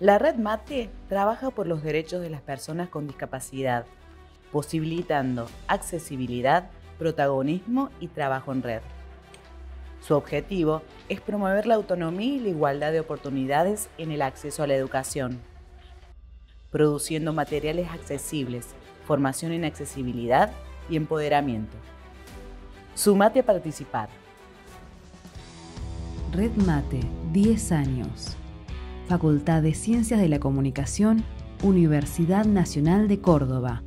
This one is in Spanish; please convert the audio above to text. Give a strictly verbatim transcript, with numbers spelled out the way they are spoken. La Red MATE trabaja por los derechos de las personas con discapacidad, posibilitando accesibilidad, protagonismo y trabajo en red. Su objetivo es promover la autonomía y la igualdad de oportunidades en el acceso a la educación, produciendo materiales accesibles, formación en accesibilidad y empoderamiento. Sumate a participar. Red MATE, diez años. Facultad de Ciencias de la Comunicación, Universidad Nacional de Córdoba.